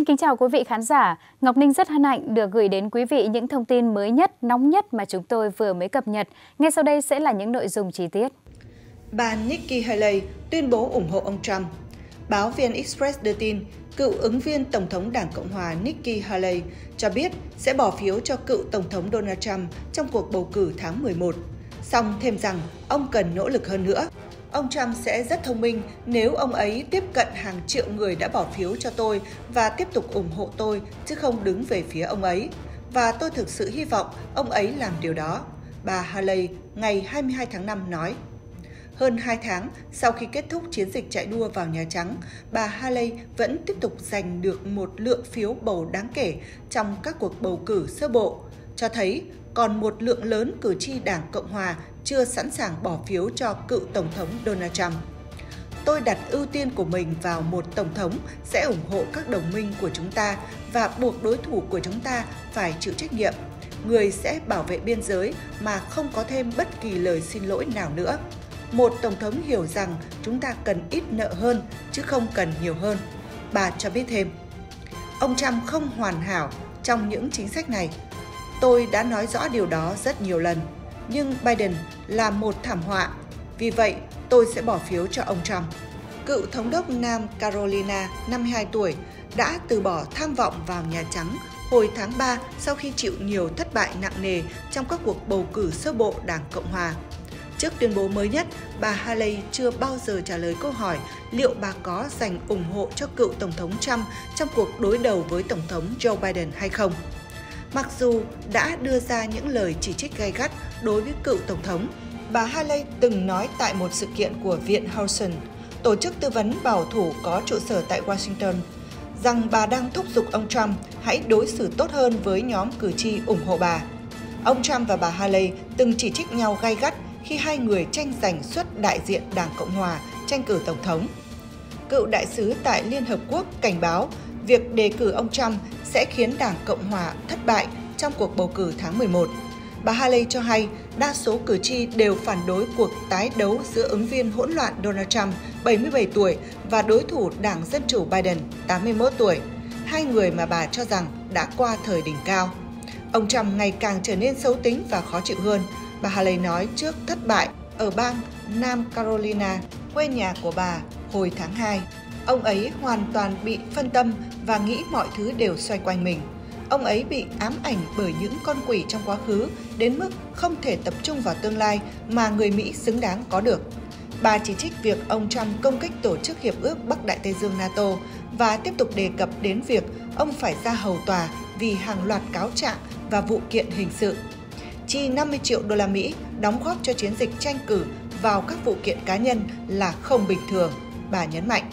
Xin kính chào quý vị khán giả. Ngọc Ninh rất hân hạnh được gửi đến quý vị những thông tin mới nhất, nóng nhất mà chúng tôi vừa mới cập nhật. Ngay sau đây sẽ là những nội dung chi tiết. Bà Nikki Haley tuyên bố ủng hộ ông Trump. Báo VN Express đưa tin, cựu ứng viên Tổng thống Đảng Cộng hòa Nikki Haley cho biết sẽ bỏ phiếu cho cựu Tổng thống Donald Trump trong cuộc bầu cử tháng 11. Song thêm rằng ông cần nỗ lực hơn nữa. Ông Trump sẽ rất thông minh nếu ông ấy tiếp cận hàng triệu người đã bỏ phiếu cho tôi và tiếp tục ủng hộ tôi chứ không đứng về phía ông ấy. Và tôi thực sự hy vọng ông ấy làm điều đó, bà Haley ngày 22 tháng 5 nói. Hơn 2 tháng sau khi kết thúc chiến dịch chạy đua vào Nhà Trắng, bà Haley vẫn tiếp tục giành được một lượng phiếu bầu đáng kể trong các cuộc bầu cử sơ bộ, cho thấy còn một lượng lớn cử tri Đảng Cộng hòa chưa sẵn sàng bỏ phiếu cho cựu Tổng thống Donald Trump. Tôi đặt ưu tiên của mình vào một Tổng thống sẽ ủng hộ các đồng minh của chúng ta và buộc đối thủ của chúng ta phải chịu trách nhiệm. Người sẽ bảo vệ biên giới mà không có thêm bất kỳ lời xin lỗi nào nữa. Một Tổng thống hiểu rằng chúng ta cần ít nợ hơn chứ không cần nhiều hơn, bà cho biết thêm. Ông Trump không hoàn hảo trong những chính sách này. Tôi đã nói rõ điều đó rất nhiều lần, nhưng Biden là một thảm họa. Vì vậy, tôi sẽ bỏ phiếu cho ông Trump. Cựu thống đốc Nam Carolina, 52 tuổi, đã từ bỏ tham vọng vào Nhà Trắng hồi tháng 3 sau khi chịu nhiều thất bại nặng nề trong các cuộc bầu cử sơ bộ Đảng Cộng hòa. Trước tuyên bố mới nhất, bà Haley chưa bao giờ trả lời câu hỏi liệu bà có dành ủng hộ cho cựu Tổng thống Trump trong cuộc đối đầu với Tổng thống Joe Biden hay không. Mặc dù đã đưa ra những lời chỉ trích gay gắt đối với cựu Tổng thống, bà Haley từng nói tại một sự kiện của Viện Hudson, tổ chức tư vấn bảo thủ có trụ sở tại Washington, rằng bà đang thúc giục ông Trump hãy đối xử tốt hơn với nhóm cử tri ủng hộ bà. Ông Trump và bà Haley từng chỉ trích nhau gay gắt khi hai người tranh giành suất đại diện Đảng Cộng hòa tranh cử Tổng thống. Cựu đại sứ tại Liên Hợp Quốc cảnh báo việc đề cử ông Trump sẽ khiến Đảng Cộng hòa thất bại trong cuộc bầu cử tháng 11. Bà Haley cho hay đa số cử tri đều phản đối cuộc tái đấu giữa ứng viên hỗn loạn Donald Trump, 77 tuổi, và đối thủ Đảng Dân Chủ Biden, 81 tuổi, hai người mà bà cho rằng đã qua thời đỉnh cao. Ông Trump ngày càng trở nên xấu tính và khó chịu hơn, bà Haley nói trước thất bại ở bang Nam Carolina, quê nhà của bà, hồi tháng 2. Ông ấy hoàn toàn bị phân tâm và nghĩ mọi thứ đều xoay quanh mình. Ông ấy bị ám ảnh bởi những con quỷ trong quá khứ đến mức không thể tập trung vào tương lai mà người Mỹ xứng đáng có được. Bà chỉ trích việc ông Trump công kích Tổ chức Hiệp ước Bắc Đại Tây Dương NATO và tiếp tục đề cập đến việc ông phải ra hầu tòa vì hàng loạt cáo trạng và vụ kiện hình sự. Chi 50 triệu đô la Mỹ đóng góp cho chiến dịch tranh cử vào các vụ kiện cá nhân là không bình thường, bà nhấn mạnh.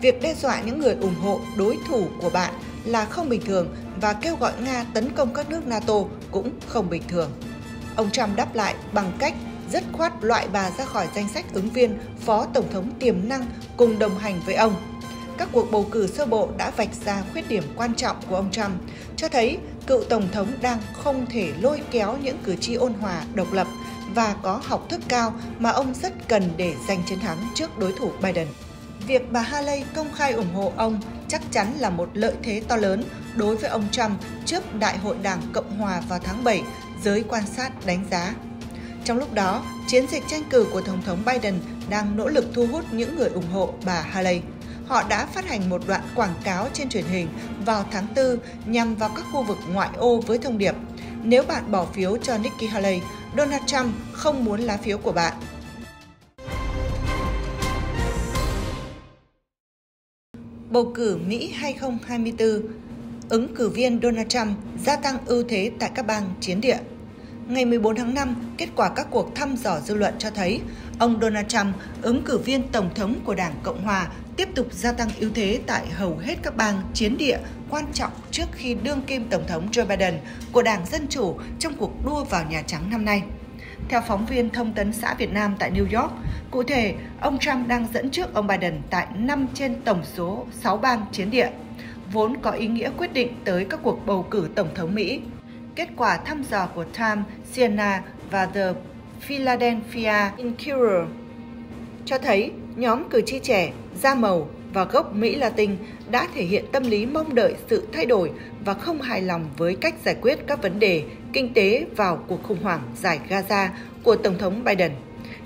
Việc đe dọa những người ủng hộ đối thủ của bạn là không bình thường và kêu gọi Nga tấn công các nước NATO cũng không bình thường. Ông Trump đáp lại bằng cách dứt khoát loại bà ra khỏi danh sách ứng viên phó tổng thống tiềm năng cùng đồng hành với ông. Các cuộc bầu cử sơ bộ đã vạch ra khuyết điểm quan trọng của ông Trump, cho thấy cựu tổng thống đang không thể lôi kéo những cử tri ôn hòa, độc lập và có học thức cao mà ông rất cần để giành chiến thắng trước đối thủ Biden. Việc bà Haley công khai ủng hộ ông chắc chắn là một lợi thế to lớn đối với ông Trump trước Đại hội Đảng Cộng Hòa vào tháng 7, giới quan sát đánh giá. Trong lúc đó, chiến dịch tranh cử của Tổng thống Biden đang nỗ lực thu hút những người ủng hộ bà Haley. Họ đã phát hành một đoạn quảng cáo trên truyền hình vào tháng 4 nhằm vào các khu vực ngoại ô với thông điệp "Nếu bạn bỏ phiếu cho Nikki Haley, Donald Trump không muốn lá phiếu của bạn". Bầu cử Mỹ 2024, ứng cử viên Donald Trump gia tăng ưu thế tại các bang chiến địa. Ngày 14 tháng 5, kết quả các cuộc thăm dò dư luận cho thấy ông Donald Trump, ứng cử viên tổng thống của Đảng Cộng hòa, tiếp tục gia tăng ưu thế tại hầu hết các bang chiến địa quan trọng trước khi đương kim tổng thống Joe Biden của Đảng Dân Chủ trong cuộc đua vào Nhà Trắng năm nay. Theo phóng viên Thông tấn xã Việt Nam tại New York, cụ thể, ông Trump đang dẫn trước ông Biden tại 5 trên tổng số 6 bang chiến địa, vốn có ý nghĩa quyết định tới các cuộc bầu cử Tổng thống Mỹ. Kết quả thăm dò của Time, Siena và The Philadelphia Inquirer cho thấy nhóm cử tri trẻ, da màu, và gốc Mỹ Latin đã thể hiện tâm lý mong đợi sự thay đổi và không hài lòng với cách giải quyết các vấn đề kinh tế vào cuộc khủng hoảng giải Gaza của Tổng thống Biden.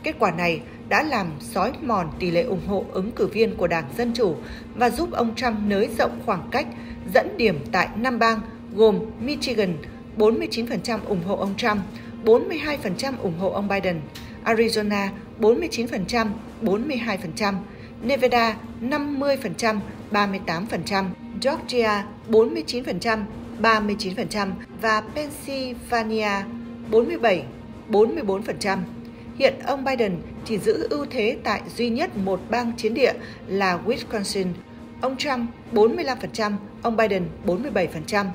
Kết quả này đã làm xói mòn tỷ lệ ủng hộ ứng cử viên của Đảng Dân Chủ và giúp ông Trump nới rộng khoảng cách dẫn điểm tại 5 bang gồm Michigan, 49% ủng hộ ông Trump, 42% ủng hộ ông Biden, Arizona 49%, 42%, Nevada 50%, 38%, Georgia 49%, 39% và Pennsylvania 47, 44%. Hiện ông Biden chỉ giữ ưu thế tại duy nhất một bang chiến địa là Wisconsin, ông Trump 45%, ông Biden 47%.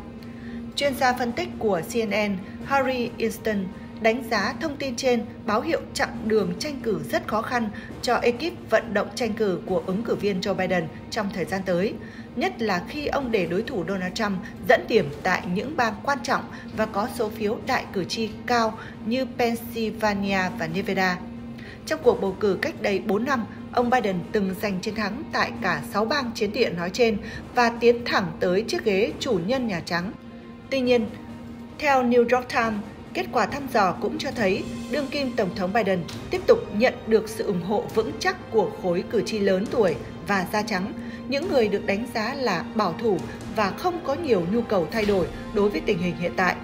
Chuyên gia phân tích của CNN Harry Enten đánh giá thông tin trên báo hiệu chặng đường tranh cử rất khó khăn cho ekip vận động tranh cử của ứng cử viên Joe Biden trong thời gian tới, nhất là khi ông để đối thủ Donald Trump dẫn điểm tại những bang quan trọng và có số phiếu đại cử tri cao như Pennsylvania và Nevada. Trong cuộc bầu cử cách đây 4 năm, ông Biden từng giành chiến thắng tại cả 6 bang chiến địa nói trên và tiến thẳng tới chiếc ghế chủ nhân Nhà Trắng. Tuy nhiên, theo New York Times, kết quả thăm dò cũng cho thấy đương kim Tổng thống Biden tiếp tục nhận được sự ủng hộ vững chắc của khối cử tri lớn tuổi và da trắng, những người được đánh giá là bảo thủ và không có nhiều nhu cầu thay đổi đối với tình hình hiện tại.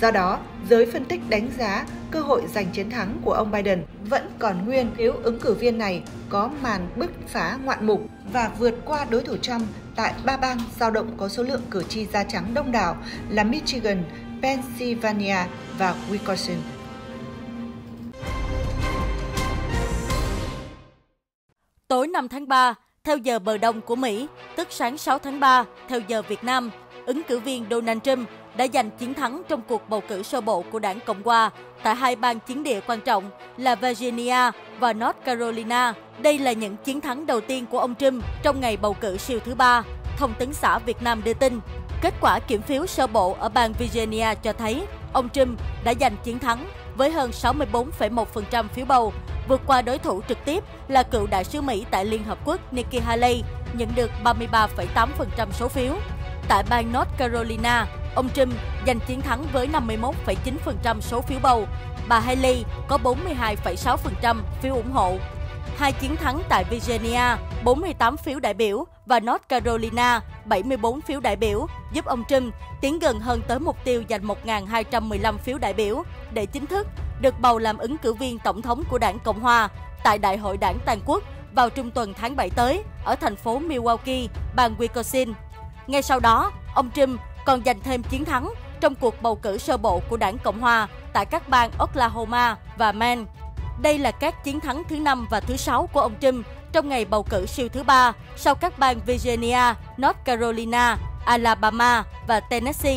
Do đó, giới phân tích đánh giá cơ hội giành chiến thắng của ông Biden vẫn còn nguyên nếu ứng cử viên này có màn bứt phá ngoạn mục và vượt qua đối thủ Trump tại 3 bang dao động có số lượng cử tri da trắng đông đảo là Michigan, Pennsylvania và Wisconsin. Tối 5 tháng 3, theo giờ bờ đông của Mỹ, tức sáng 6 tháng 3, theo giờ Việt Nam, ứng cử viên Donald Trump đã giành chiến thắng trong cuộc bầu cử sơ bộ của đảng Cộng hòa tại 2 bang chiến địa quan trọng là Virginia và North Carolina. Đây là những chiến thắng đầu tiên của ông Trump trong ngày bầu cử siêu thứ 3, Thông tấn xã Việt Nam đưa tin. Kết quả kiểm phiếu sơ bộ ở bang Virginia cho thấy ông Trump đã giành chiến thắng với hơn 64,1% phiếu bầu, vượt qua đối thủ trực tiếp là cựu đại sứ Mỹ tại Liên Hợp Quốc Nikki Haley, nhận được 33,8% số phiếu. Tại bang North Carolina, ông Trump giành chiến thắng với 51,9% số phiếu bầu, bà Haley có 42,6% phiếu ủng hộ. Hai chiến thắng tại Virginia, 48 phiếu đại biểu và North Carolina, 74 phiếu đại biểu giúp ông Trump tiến gần hơn tới mục tiêu giành 1.215 phiếu đại biểu để chính thức được bầu làm ứng cử viên tổng thống của đảng Cộng hòa tại Đại hội đảng toàn quốc vào trung tuần tháng 7 tới ở thành phố Milwaukee, bang Wisconsin. Ngay sau đó, ông Trump còn giành thêm chiến thắng trong cuộc bầu cử sơ bộ của đảng Cộng hòa tại các bang Oklahoma và Maine. Đây là các chiến thắng thứ 5 và thứ 6 của ông Trump trong ngày bầu cử siêu thứ 3 sau các bang Virginia, North Carolina, Alabama và Tennessee.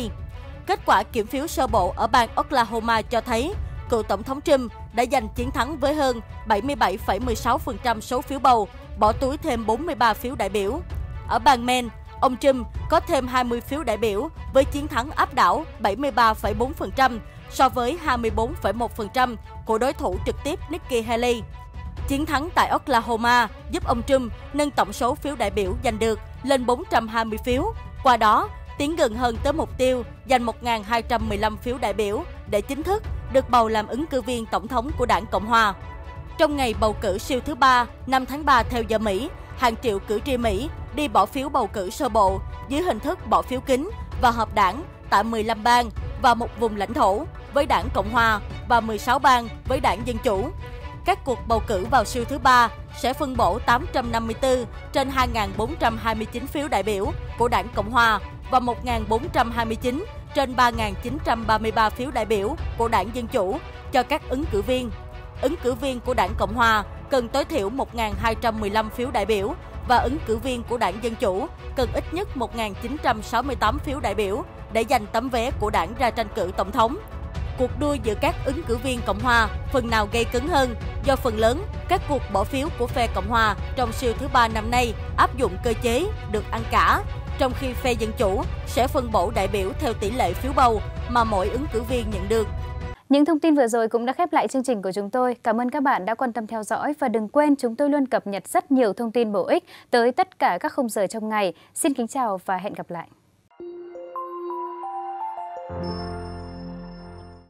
Kết quả kiểm phiếu sơ bộ ở bang Oklahoma cho thấy cựu Tổng thống Trump đã giành chiến thắng với hơn 77,16% số phiếu bầu, bỏ túi thêm 43 phiếu đại biểu. Ở bang Maine, ông Trump có thêm 20 phiếu đại biểu với chiến thắng áp đảo 73,4% so với 24,1% của đối thủ trực tiếp Nikki Haley. Chiến thắng tại Oklahoma giúp ông Trump nâng tổng số phiếu đại biểu giành được lên 420 phiếu, qua đó tiến gần hơn tới mục tiêu giành 1.215 phiếu đại biểu để chính thức được bầu làm ứng cử viên tổng thống của đảng Cộng hòa. Trong ngày bầu cử siêu thứ 3, 5 tháng 3 theo giờ Mỹ, hàng triệu cử tri Mỹ đi bỏ phiếu bầu cử sơ bộ dưới hình thức bỏ phiếu kín và họp đảng tại 15 bang và một vùng lãnh thổ với đảng Cộng hòa và 16 bang với đảng Dân Chủ. Các cuộc bầu cử vào siêu thứ 3 sẽ phân bổ 854 trên 2.429 phiếu đại biểu của đảng Cộng hòa và 1.429 trên 3.933 phiếu đại biểu của đảng Dân Chủ cho các ứng cử viên. Ứng cử viên của đảng Cộng hòa cần tối thiểu 1.215 phiếu đại biểu và ứng cử viên của đảng Dân Chủ cần ít nhất 1.968 phiếu đại biểu để giành tấm vé của đảng ra tranh cử tổng thống. Cuộc đua giữa các ứng cử viên Cộng hòa phần nào gay cấn hơn do phần lớn các cuộc bỏ phiếu của phe Cộng hòa trong siêu thứ 3 năm nay áp dụng cơ chế được ăn cả, trong khi phe Dân Chủ sẽ phân bổ đại biểu theo tỷ lệ phiếu bầu mà mỗi ứng cử viên nhận được. Những thông tin vừa rồi cũng đã khép lại chương trình của chúng tôi. Cảm ơn các bạn đã quan tâm theo dõi và đừng quên chúng tôi luôn cập nhật rất nhiều thông tin bổ ích tới tất cả các khung giờ trong ngày. Xin kính chào và hẹn gặp lại.